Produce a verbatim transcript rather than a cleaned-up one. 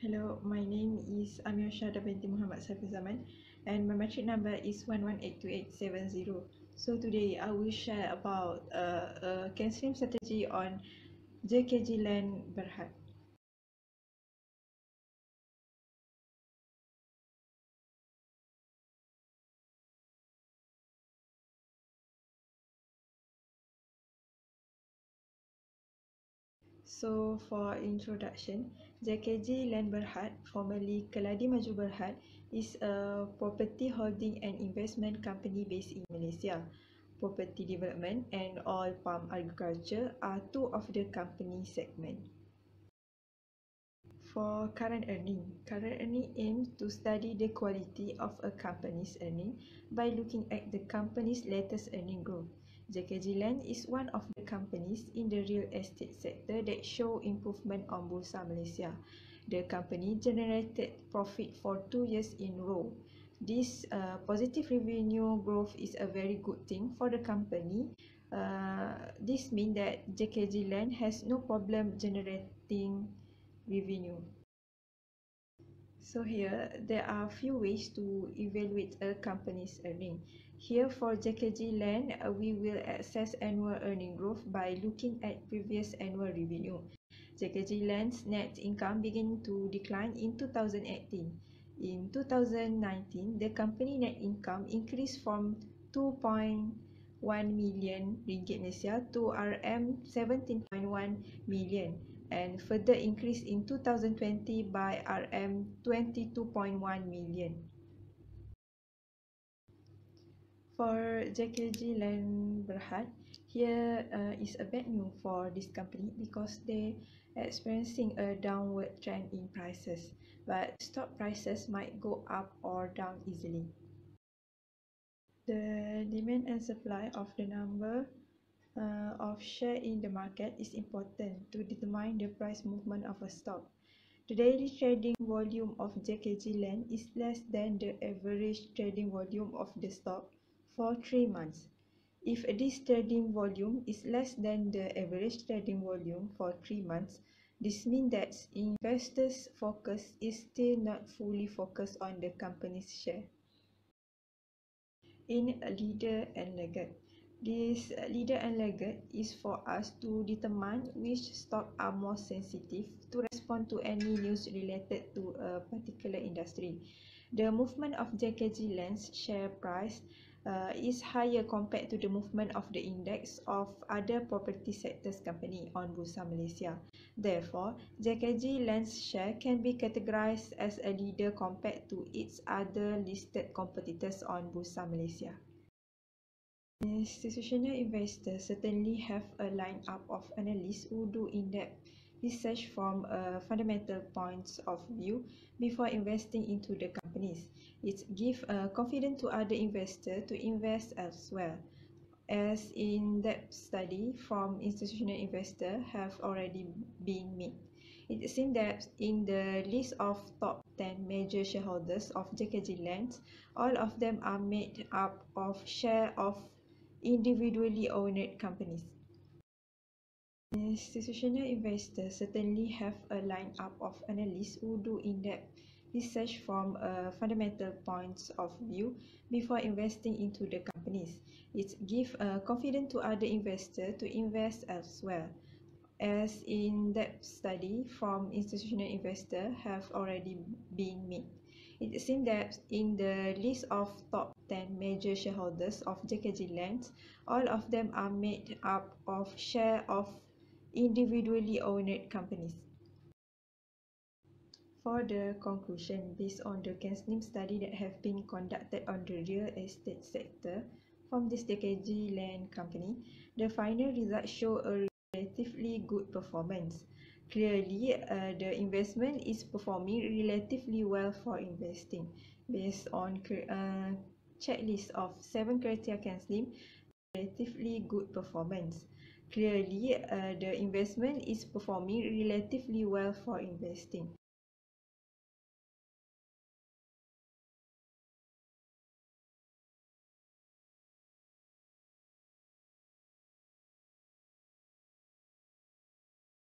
Hello, my name is Amir Syahda Binti Muhammad Safi Zaman and my metric number is one one eight two eight seven zero. So today I will share about a, a CANSLIM strategy on J K G Land Berhad. So for introduction, J K G Land Berhad, formerly Keladi Maju Berhad, is a property holding and investment company based in Malaysia. Property development and oil palm agriculture are two of the company segment. For current earning, current earning aims to study the quality of a company's earning by looking at the company's latest earning growth. J K G Land is one of the companies in the real estate sector that show improvement on Bursa Malaysia. The company generated profit for two years in a row. This uh, positive revenue growth is a very good thing for the company. Uh, this means that J K G Land has no problem generating revenue. So here, there are few ways to evaluate a company's earning. Here for J K G Land, we will assess annual earning growth by looking at previous annual revenue. J K G Land's net income began to decline in two thousand eighteen. In two thousand nineteen, the company net income increased from two point one million ringgit Malaysia to R M seventeen point one million. And further increase in two thousand twenty by R M twenty-two point one million. For J K G Land Berhad, here uh, is a bad news for this company because they are experiencing a downward trend in prices, but stock prices might go up or down easily. The demand and supply of the number Uh, of share in the market is important to determine the price movement of a stock. The daily trading volume of J K G Land is less than the average trading volume of the stock for three months. If this trading volume is less than the average trading volume for three months, this means that investors' focus is still not fully focused on the company's share. In a leader and laggard. This leader and laggard is for us to determine which stocks are more sensitive to respond to any news related to a particular industry. The movement of J K G Land's share price uh, is higher compared to the movement of the index of other property sectors company on Bursa Malaysia. Therefore, J K G Land's share can be categorized as a leader compared to its other listed competitors on Bursa Malaysia. Institutional investors certainly have a lineup of analysts who do in-depth research from uh, fundamental points of view before investing into the companies. It gives uh, confidence to other investors to invest elsewhere, as in-depth study from institutional investors have already been made. It seems that in the list of top ten major shareholders of J K G Land, all of them are made up of share of individually owned companies. Institutional investors certainly have a lineup of analysts who do in-depth research from uh, fundamental points of view before investing into the companies. It gives uh, confidence to other investors to invest elsewhere, as in-depth study from institutional investors have already been made. It seems that in the list of top ten major shareholders of J K G Land, all of them are made up of share of individually owned companies. For the conclusion, based on the CANSLIM study that have been conducted on the real estate sector from this J K G Land company, the final results show a relatively good performance. Clearly, uh, the investment is performing relatively well for investing. Based on uh, checklist of seven criteria CANSLIM, relatively good performance. Clearly, uh, the investment is performing relatively well for investing.